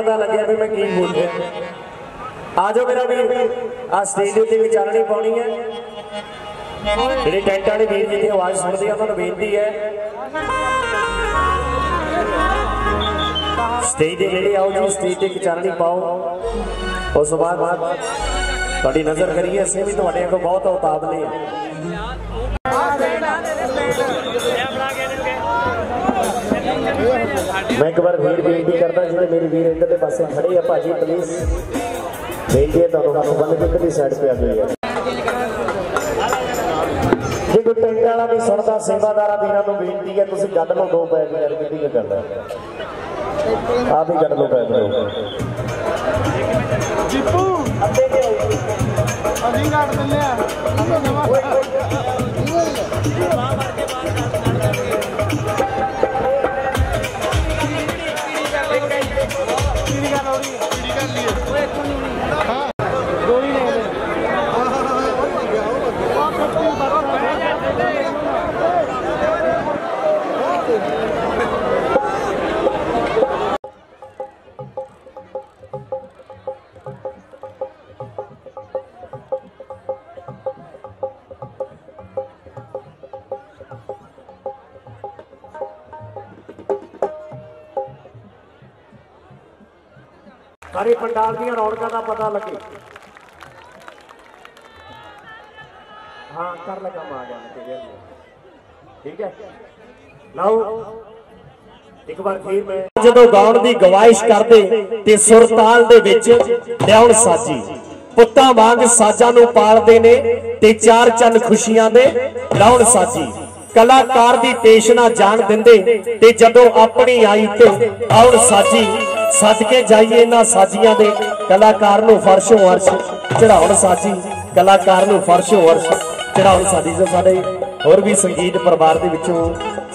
पता लगे भी मैं की बोल रहा। आज मेरा वीर आ स्टेज उत्ते विचारणी पानी है। ਜਿਹੜੇ ਟੈਂਟ ਵਾਲੇ ਵੀਰ ਜੀ ਦੀ ਆਵਾਜ਼ ਸੁਣਦੇ ਆ ਤੁਹਾਨੂੰ ਬੇਨਤੀ ਹੈ ਸਟੇਜ ਦੇ ਨੇੜੇ ਆਓ ਜੀ, ਸਟੇਜ ਤੇ ਵਿਚਾਰਣੀ ਪਾਓ। ਉਸ ਤੋਂ ਬਾਅਦ ਤੁਹਾਡੀ ਨਜ਼ਰ ਕਰੀਏ ਅਸੀਂ ਵੀ ਤੁਹਾਡੇ ਕੋਲ ਬਹੁਤ ਉਤਾਵਲੇ ਆ। ਮੈਂ ਇੱਕ ਵਾਰ ਫੇਰ ਬੇਨਤੀ ਕਰਦਾ ਜਿਹੜੇ ਮੇਰੇ ਵੀਰ ਇੱਧਰਲੇ ਪਾਸੇ ਖੜੇ ਆ ਭਾਜੀ ਪਲੀਜ਼ ਬੇਨਤੀ ਹੈ ਤੁਹਾਨੂੰ ਬੰਦ ਕੇ ਕਿਹਦੀ ਸਾਈਡ ਤੇ ਆ ਗਏ। जे कोई टेंट वाला नहीं सुनता सेवादारा भीर को बेनती है तुम गड लो दो पैर यार कि गल है आप ही गड लो पैर जिप्पू अभी काट दिले सारे पंडाल दी रौनकों का पता लगे। हाँ कर लगा आ गया ठीक है। लाओ एक बार फिर मैं जो गाउन की गवाइश करते सुरताल लियाउण साजी पुत्ता वांग साजा नूं पालदे ने ते चार चंद खुशियां दे लाउण साजी कलाकार दी पेशना जान दिंदे ते जदों अपनी आई ते आउण साजी सज के जाइए ना साजियां दे कलाकार नूं फर्शो अर्श चढ़ाउण साजी कलाकार नूं फर्शो अर्श चढ़ाउण साजी। जो साडे होर भी संगीत परिवार दे विचों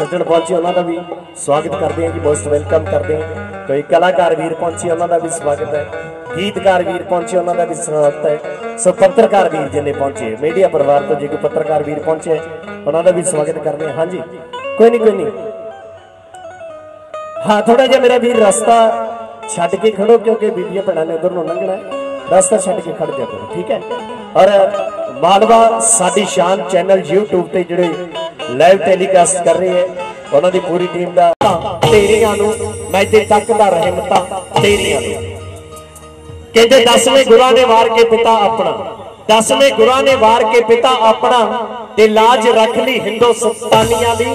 सज्जण पहुंचे उन्हां दा भी स्वागत करदे हां जी, मोस्ट वेलकम करदे हां। तो एक कलाकार वीर पहुंचे उन्हां दा भी स्वागत है, गीतकार वीर पहुंचे उन्हां दा भी स्वागत है। सो पत्रकार वीर जिन्ने पहुंचे मीडिया परिवार तो जे कोई पत्रकार वीर पहुंचे उन्हां दा भी स्वागत करदे हां जी। कोई नहीं कोई नहीं, हाँ थोड़ा जिहा मेरा वीर रस्ता छड़ के खड़ो क्योंकि बीबियां भैन ने उधर लंघना है, रास्ता छड़ के खड़ जा करो ठीक है। और मालवा साडी शान चैनल यूट्यूब पे जिहड़े लाइव टेलीकास्ट कर रहे हैं उन्होंने पूरी टीम का तेरियां नूं मैं ते तकदा रहमतां तेरियां नूं कहते दसवें गुरां ने वार के पिता अपना दसवें गुरां ने वार के पिता अपना ते लाज रख ली हिंदुस्तानियां दी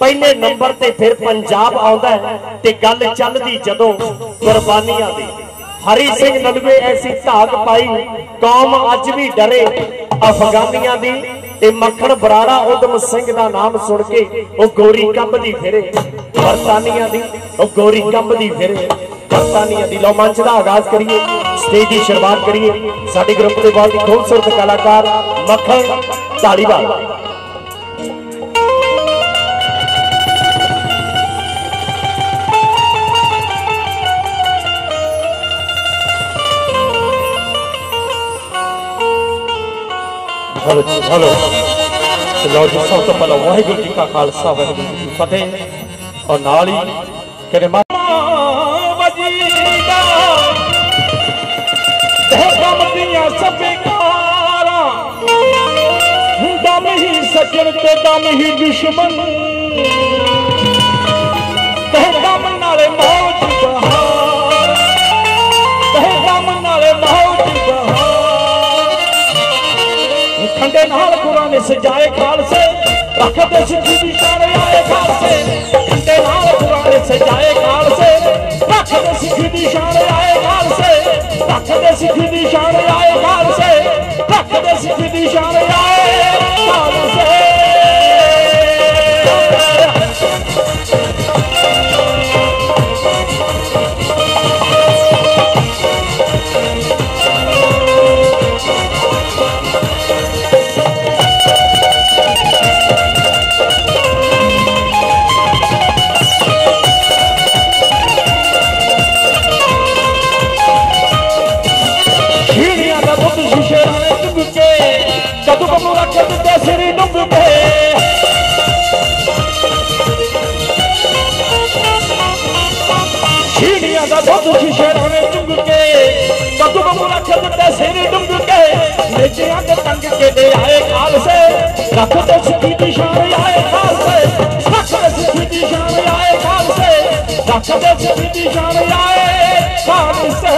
पहले नंबर ते फिर पंजाब आउंदा है ते गल चलदी जदों कुर्बानियां दी। हरी सिंह नलवे ऐसी धाक पाई कौम अज भी डरे अफगानियां दी ते मक्खण बराड़ा उधम सिंह दा नाम सुन के ओ गोरी कंबदी फिरे बरतानियां दी ओ गोरी कंबदी फिरे बरतानियां दी। लो मंच दा आगाज करिए, स्टेज दी शुरुआत करिए। साडे ग्रुप ते बहुत ही खूबसूरत कलाकार मक्खण ढालीवाल हेलो हेलो लौज सब तो पहला वाहिगुरू जी का खालसा वाहिगुरू जी की फतेह। और नाल ही करे दम ही सजन ते दम ही दुश्मन दम नाले मौज बहार दम नाले मौज बहार खंडे नाल गुरां ने सजाए खालसे रखते सिद्धि दी शान आए खालसे खंडे नाल गुरां ने सजाए खालसे रखते सिद्धि दी शान आए खालसे रखते सिद्धि दी शान आए खालसे रखते सिद्धि दी शान आए खालसे। शेरने डुंग के बदुब पूरा छतरे सिर डुंग के नीचे आके तंग के दे आए काल से रख दो सिद्धि की शान आए काल से रख दो सिद्धि की शान आए काल से रख दो सिद्धि की शान आए काल से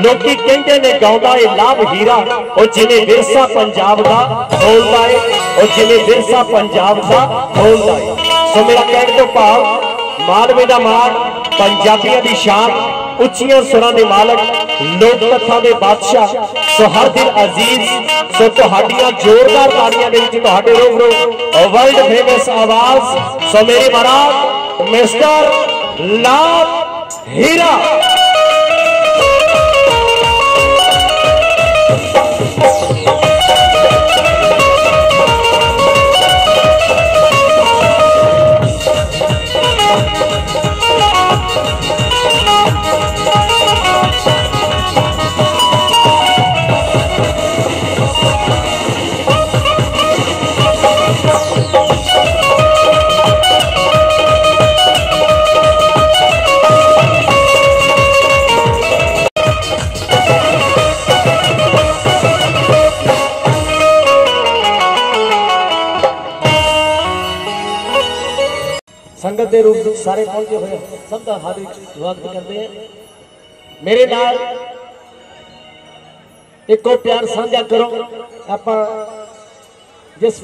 लोकी कहते ने गाँदा है लाभ हीरा और जिन्हें विरसा पंजाब का बोलता है और जिन्हें विरसा पंजाब का बोलता है। सो मेरा कहने तो भाव मालवे का माल पंजाबियों की शान उचिया सुरां के मालक लोक कथा के बादशाह सो हर दिल अजीज सो तुहाडियां जोरदार तालियां दे विच तुहाडे रूबरू वर्ल्ड फेमस आवाज सो मेरे महाराज मिस्टर लाभ हीरा दे रूप सारे पहुंचे हुए सब का हार्दिक स्वागत करते हैं। मेरे नाल एको प्यार साझा करो आप जिस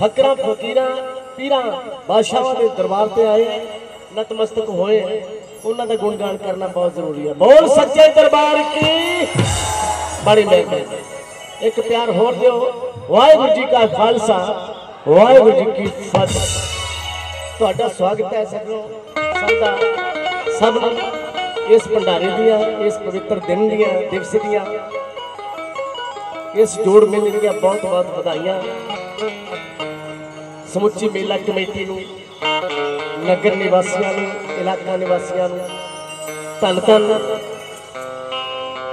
फकरा फकीर पीर बादशाह के दरबार से आए नतमस्तक होए उन्होंने गुणगान करना बहुत जरूरी है। बोल सच्चे दरबार की बड़ी मेहनत एक प्यार होर दो। वाहेगुरू जी का खालसा वाहेगुरू जी की फतेह। ਤੁਹਾਡਾ स्वागत है सजो सबका सब इस भंडारे दिया इस पवित्र दिन दिया दिवस दिया इस जोड़ मेले दिया बहुत बहुत बधाइयां। समुची मेला कमेटी ਨੂੰ नगर निवासियों इलाका निवासियों धन धन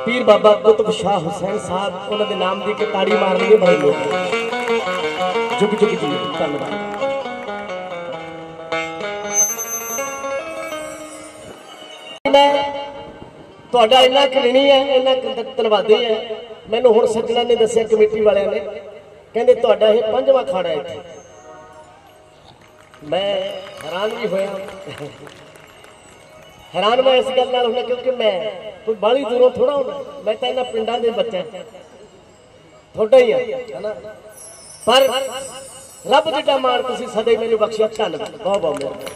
पीर बाबा कुतुब शाह हुसैन साहब उन्होंने नाम की ताड़ी मारनी बड़े लोग जुग जुग जी धन्यवाद। ਤੁਹਾਡਾ इना करीणी है इना धनवादी है। मैं हूँ सज्जणा ने दसिया कमेटी वाले ने कहते तुहाडा यह पंजवां अखाड़ा है। मैं हैरान भी होया हैरान मैं इस गल नाल हुंदा क्योंकि मैं कोई बाली दूरों थोड़ा हुंदा मैं तो इन्हां पिंडां दे बच्चा थोड़ा ही है ना। पर रब जी का मान तुसी सदै मैनू बख्शिया धन बहुत बहुत मेहरबानी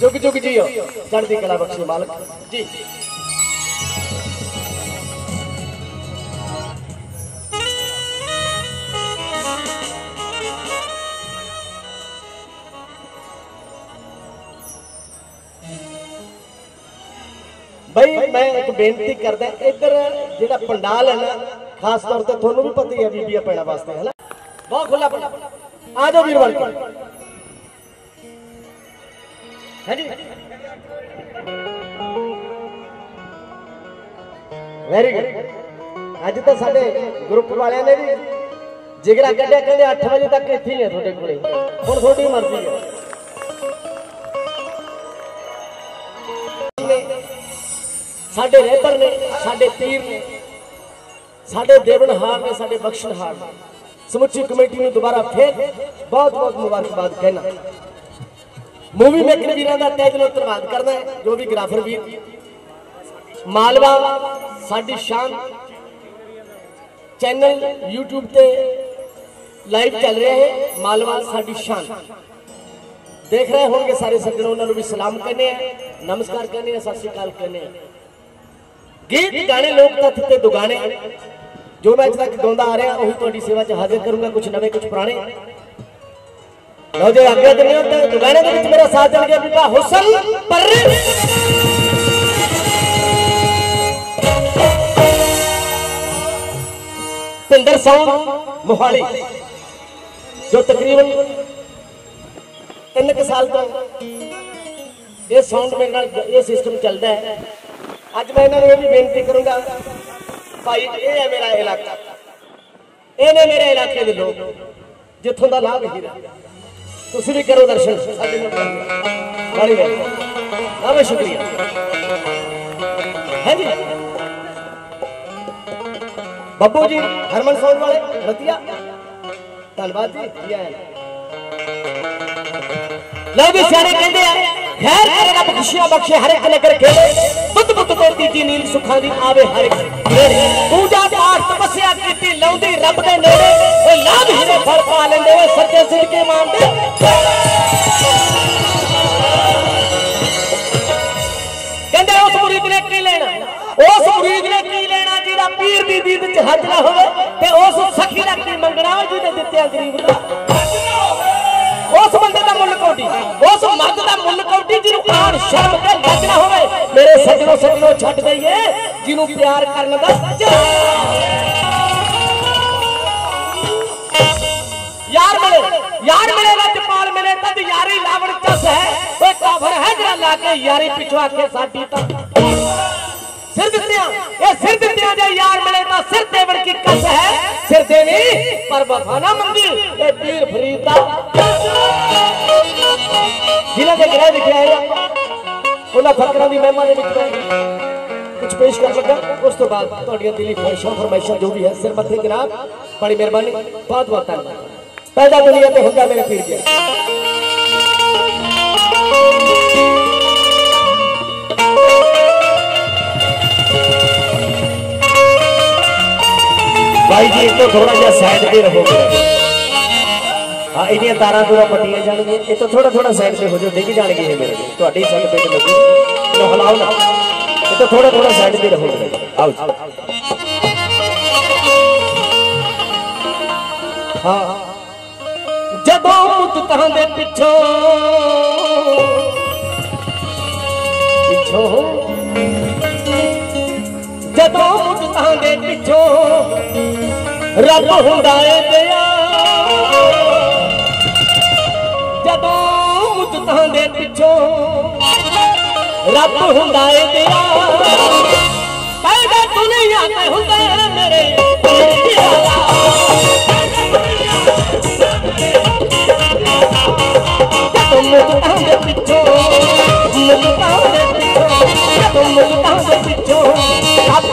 जुग जुग जियो चढ़दी कला बख्शे मालिक जी। भाई मैं एक बेनती करदा इधर जेड़ा पंडाल है ना खास तौर पर थोनू भी पता ही है बीबीया पैणा वास्ते है ना बहुत खुला आ जाओ वीरवाल है जी। वेरी गुड अज तो साडे ग्रुप वाले ने भी जिगरा कड्या कहंदे 8 बजे तक इत्थे ही है थोड़े कोले हुण थोड़ी मर्जी है। साडे रहबर ने साडे पीर ने साडे देवनहार ने साडे बख्शनहार ने समुची कमेटी ने दोबारा फिर बहुत बहुत मुबारकबाद कहना। मूवी मेकर वीरों का तहे दिलों धन्यवाद करना है जो भी ग्राफर वीर मालवा साडी शान चैनल यूट्यूब पे लाइव चल रहे हैं मालवा साडी शान देख रहे होंगे सारे सज्जनों उन्होंने भी सलाम करने हैं नमस्कार करने हैं सत श्री अकाल करने हैं। गीत गाने लोग तत्थ ते दुगाने जो मैं अज तक गांदा आ रहा वही तुहाडी सेवा च हाजिर करूंगा कुछ नवे कुछ पुराने लो जे आगे दे नहीं होते दुगाने दे विच मेरा साथ चल गया बीबा हुसन पर पिंडर साउंड मोहाली जो तकरीबन 3 साल तो ये साउंड मेरे नाल ये सिस्टम चलता है। आज मैं इन्होंने भी बेनती करूंगा भाई ये है मेरा इलाका ये ने मेरे इलाके के लोग जिथों का लाभ हीरा तुम भी करो दर्शन बहुत शुक्रिया है जी। बब्बू जी हरमन साउंड वाले रतिया धन्यवाद जी। लो भी सारे कहते हैं खैर करेगा बख्शिया बख्शे हर एक नगर खेले बुद्ध बुद्ध करती जी नील सुखा दी आवे हर एक पूजा पाठ तपस्या की लाउंदी रब दे नेड़े ओ लाभ ही ने फल पा लेंदे वे सच्चे सिर के मान दे। कहंदे उस मुरीद ने की लेना उस मुरीद ने की लेना जिहदा पीर दी दीद विच हज ना होवे ते उस सखी दा की मंगणा जिहदे दित्या गरीब दा उस बंदे का मुल कौटी उस मर्द का मुल कौटी जिन्हों प्राण शर्म के लगना होवे मेरे सजनों सजनों छट दईए जिन्हों प्यार करने दा यार मिले राजपाल मिले तद यारी लावण चस है वो काफर है जरा लाके यारी पिछवा के साथी ता सिर दित्तियां जे यार मिले ता सिर देवण की कस है सिर देवी पर वफा ना मंगी ए पीर फरीदा जिला दे ग्रह लिखया है उन्हां फकरां दी महिमा दे विच कुछ पेश कर लगा उस तो बाद तुहाडीयां दिली ख्वाहिशां फरमाइशां जो भी है सिर मथे जनाब बड़ी मेहरबानी बहुत बहुत धन्यवाद। पैदा दुनिया ते हुंदा मेरे पीर जी भाई जी तो थोड़ा जा साइड पे रहोगे हाँ इन्हें तारा पूरा पटिया जाएंगे ये तो थोड़ा थोड़ा साइड पे हो जाओ डिग जाएंगे ये मेरे तो अटी साल पे तो लगी तो हलाओ ना ये तो थोड़ा थोड़ा साइड पे रहोगे आओ हाँ जब मुत तहां दे पिछो पिछो जब मुत तहां दे पिछो रब हुंदा ऐ दया जदों मुझ तां दे पिछों रब हुंदा ऐ दया पैदा दुनिया ते हुंदा मेरे जदों मुझ तां दे पिछों मुझ तां दे पिछों जदों मुझ तां दे पिछों रब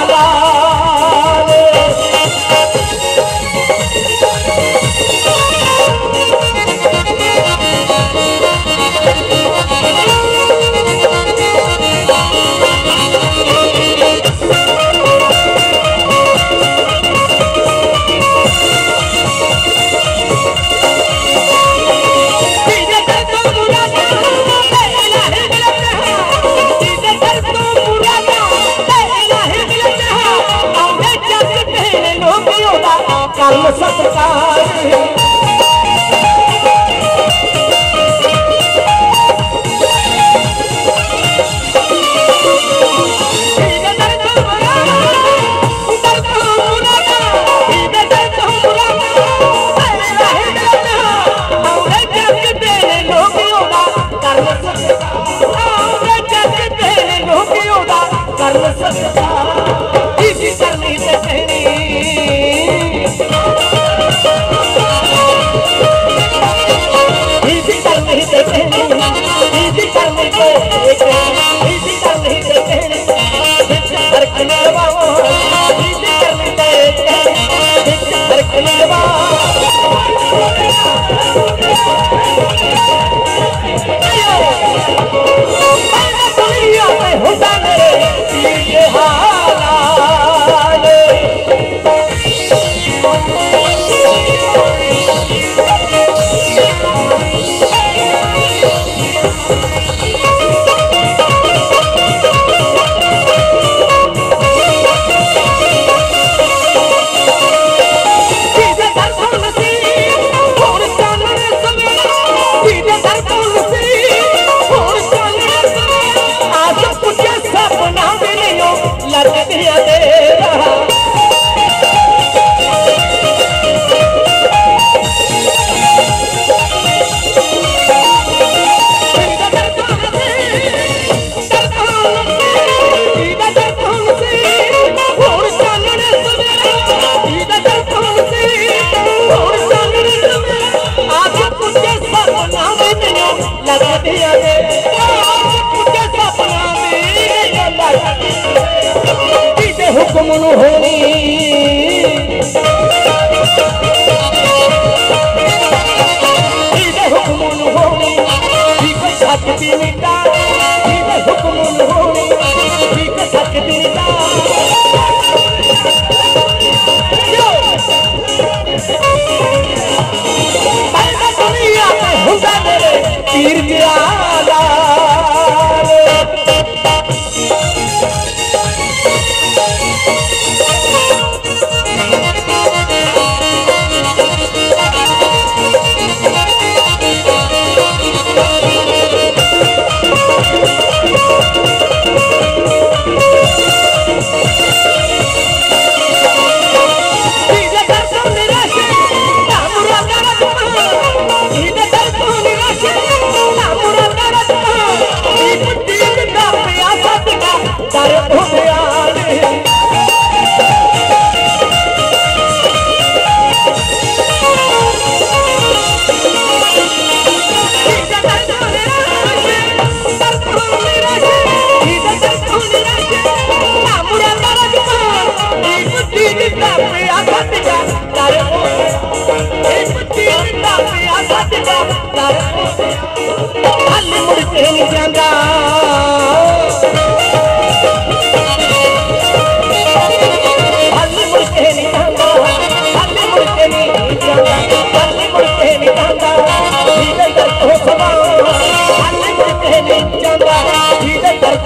रे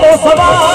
सवा